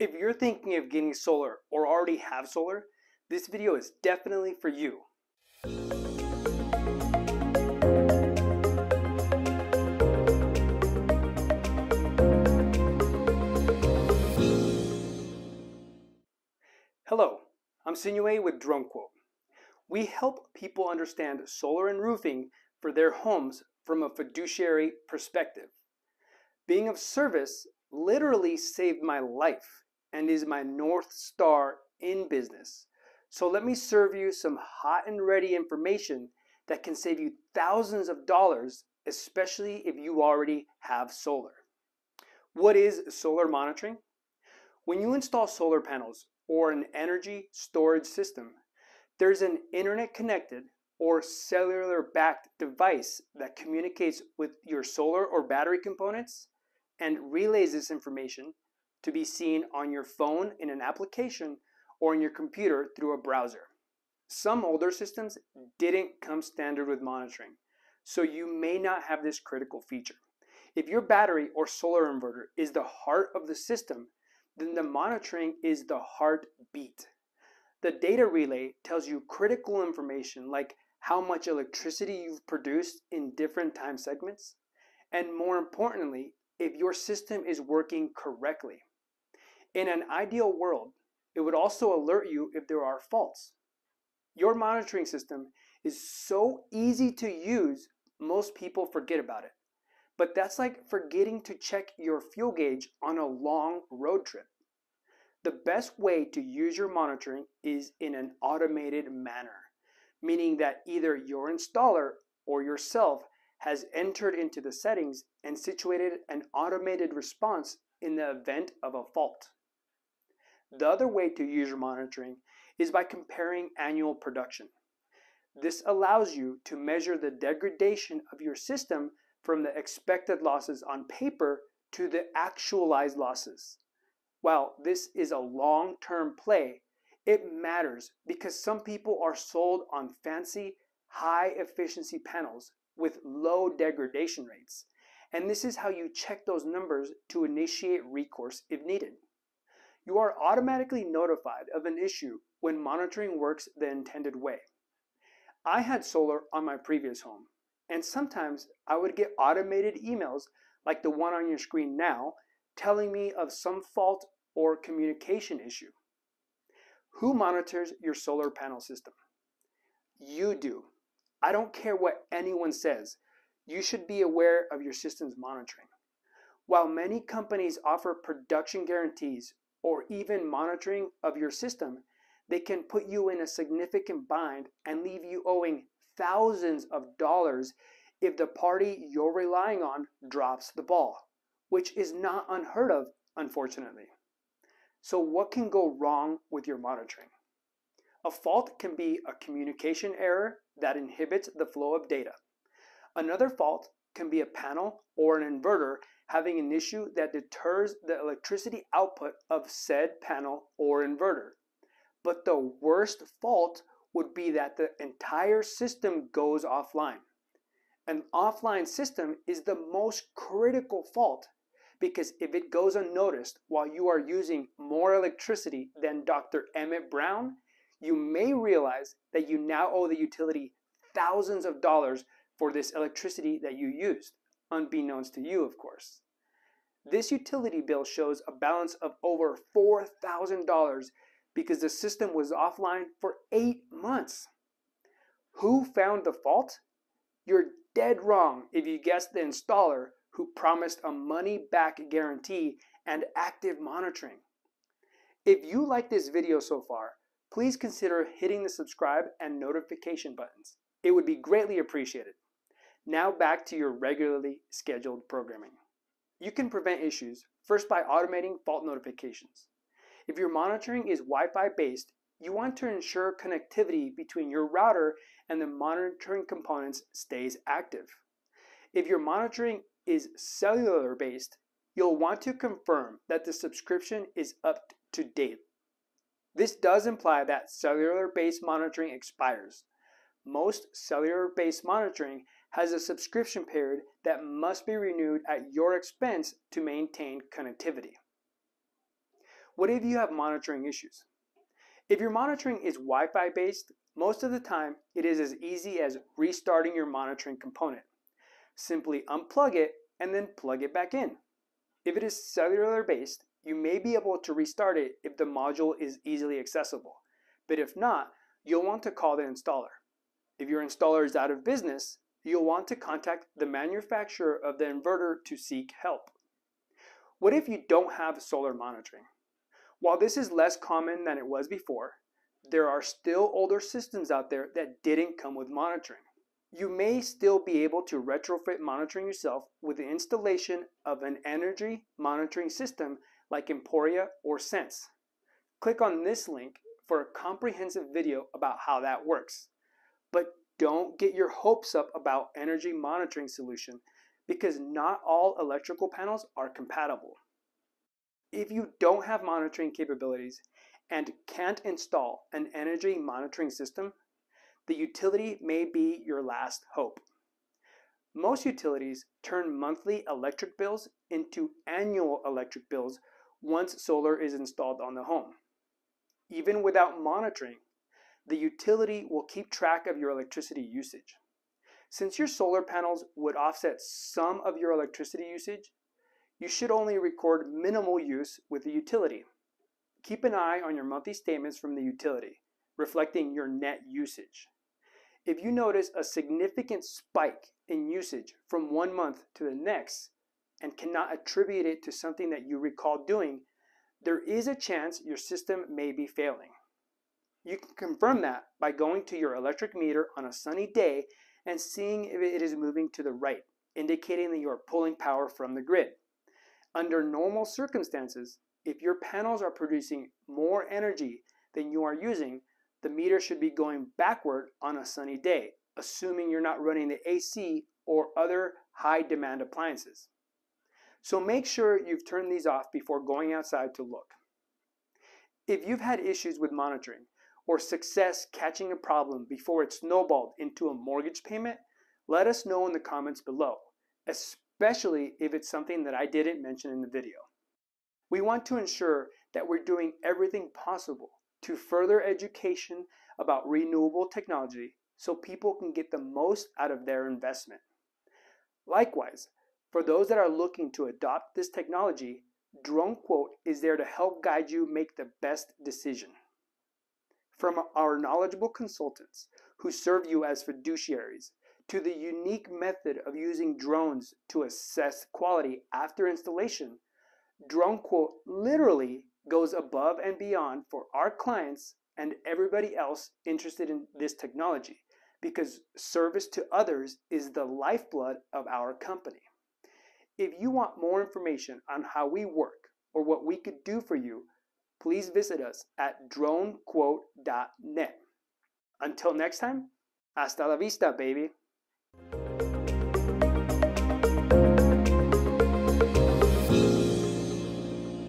If you're thinking of getting solar or already have solar, this video is definitely for you. Hello, I'm Sinu A with DroneQuote. We help people understand solar and roofing for their homes from a fiduciary perspective. Being of service literally saved my life and is my North Star in business. So let me serve you some hot and ready information that can save you thousands of dollars, especially if you already have solar. What is solar monitoring? When you install solar panels or an energy storage system, there's an internet-connected or cellular-backed device that communicates with your solar or battery components and relays this information to be seen on your phone in an application or in your computer through a browser. Some older systems didn't come standard with monitoring, so you may not have this critical feature. If your battery or solar inverter is the heart of the system, then the monitoring is the heartbeat. The data relay tells you critical information like how much electricity you've produced in different time segments, and more importantly, if your system is working correctly. In an ideal world, it would also alert you if there are faults. Your monitoring system is so easy to use, most people forget about it. But that's like forgetting to check your fuel gauge on a long road trip. The best way to use your monitoring is in an automated manner, meaning that either your installer or yourself has entered into the settings and situated an automated response in the event of a fault. The other way to use your monitoring is by comparing annual production. This allows you to measure the degradation of your system from the expected losses on paper to the actualized losses. While this is a long-term play, it matters because some people are sold on fancy, high-efficiency panels with low degradation rates, and this is how you check those numbers to initiate recourse if needed. You are automatically notified of an issue when monitoring works the intended way. I had solar on my previous home, and sometimes I would get automated emails like the one on your screen now telling me of some fault or communication issue. Who monitors your solar panel system? You do. I don't care what anyone says. You should be aware of your system's monitoring. While many companies offer production guarantees or even monitoring of your system, they can put you in a significant bind and leave you owing thousands of dollars if the party you're relying on drops the ball, which is not unheard of, unfortunately. So what can go wrong with your monitoring? A fault can be a communication error that inhibits the flow of data. Another fault can be a panel or an inverter having an issue that deters the electricity output of said panel or inverter. But the worst fault would be that the entire system goes offline. An offline system is the most critical fault because if it goes unnoticed while you are using more electricity than Dr. Emmett Brown, you may realize that you now owe the utility thousands of dollars for this electricity that you used, unbeknownst to you, of course. This utility bill shows a balance of over $4,000 because the system was offline for 8 months. Who found the fault? You're dead wrong if you guessed the installer who promised a money-back guarantee and active monitoring. If you like this video so far, please consider hitting the subscribe and notification buttons. It would be greatly appreciated. Now back to your regularly scheduled programming. You can prevent issues first by automating fault notifications. If your monitoring is Wi-Fi based, you want to ensure connectivity between your router and the monitoring components stays active. If your monitoring is cellular based, you'll want to confirm that the subscription is up to date. This does imply that cellular based monitoring expires. Most cellular based monitoring has a subscription period that must be renewed at your expense to maintain connectivity. What if you have monitoring issues? If your monitoring is Wi-Fi based, most of the time it is as easy as restarting your monitoring component. Simply unplug it and then plug it back in. If it is cellular based, you may be able to restart it if the module is easily accessible, but if not, you'll want to call the installer. If your installer is out of business, you'll want to contact the manufacturer of the inverter to seek help. What if you don't have solar monitoring? While this is less common than it was before, there are still older systems out there that didn't come with monitoring. You may still be able to retrofit monitoring yourself with the installation of an energy monitoring system like Emporia or Sense. Click on this link for a comprehensive video about how that works. But don't get your hopes up about energy monitoring solution, because not all electrical panels are compatible. If you don't have monitoring capabilities and can't install an energy monitoring system, the utility may be your last hope. Most utilities turn monthly electric bills into annual electric bills once solar is installed on the home. Even without monitoring, the utility will keep track of your electricity usage. Since your solar panels would offset some of your electricity usage, you should only record minimal use with the utility. Keep an eye on your monthly statements from the utility, reflecting your net usage. If you notice a significant spike in usage from one month to the next and cannot attribute it to something that you recall doing, there is a chance your system may be failing. You can confirm that by going to your electric meter on a sunny day and seeing if it is moving to the right, indicating that you are pulling power from the grid. Under normal circumstances, if your panels are producing more energy than you are using, the meter should be going backward on a sunny day, assuming you're not running the AC or other high demand appliances. So make sure you've turned these off before going outside to look. If you've had issues with monitoring, or success catching a problem before it snowballed into a mortgage payment, let us know in the comments below, especially if it's something that I didn't mention in the video. We want to ensure that we're doing everything possible to further education about renewable technology so people can get the most out of their investment. Likewise, for those that are looking to adopt this technology, DroneQuote is there to help guide you make the best decision. From our knowledgeable consultants who serve you as fiduciaries, to the unique method of using drones to assess quality after installation, DroneQuote literally goes above and beyond for our clients and everybody else interested in this technology, because service to others is the lifeblood of our company. If you want more information on how we work or what we could do for you, please visit us at dronequote.net. Until next time, hasta la vista, baby.